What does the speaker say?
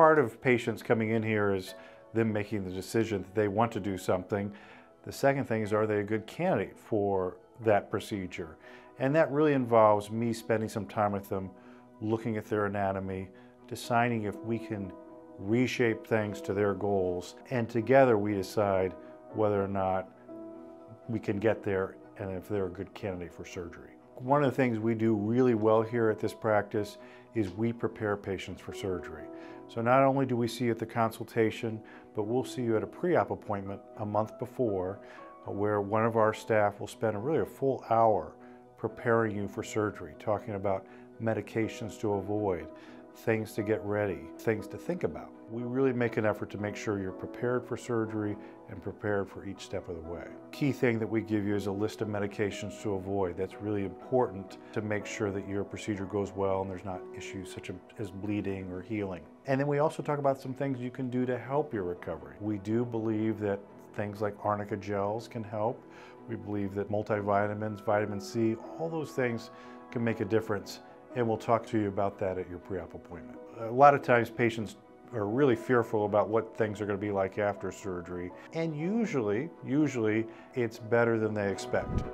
part of patients coming in here is them making the decision that they want to do something. The second thing is, are they a good candidate for that procedure? And that really involves me spending some time with them, looking at their anatomy, deciding if we can reshape things to their goals, and together we decide whether or not we can get there and if they're a good candidate for surgery. One of the things we do really well here at this practice is we prepare patients for surgery. So not only do we see you at the consultation, but we'll see you at a pre-op appointment a month before, where one of our staff will spend really a full hour preparing you for surgery, talking about medications to avoid, things to get ready, things to think about. We really make an effort to make sure you're prepared for surgery and prepared for each step of the way. Key thing that we give you is a list of medications to avoid. That's really important to make sure that your procedure goes well and there's not issues such as bleeding or healing. And then we also talk about some things you can do to help your recovery. We do believe that things like Arnica gels can help. We believe that multivitamins, vitamin C, all those things can make a difference. And we'll talk to you about that at your pre-op appointment. A lot of times patients are really fearful about what things are going to be like after surgery, and usually it's better than they expect.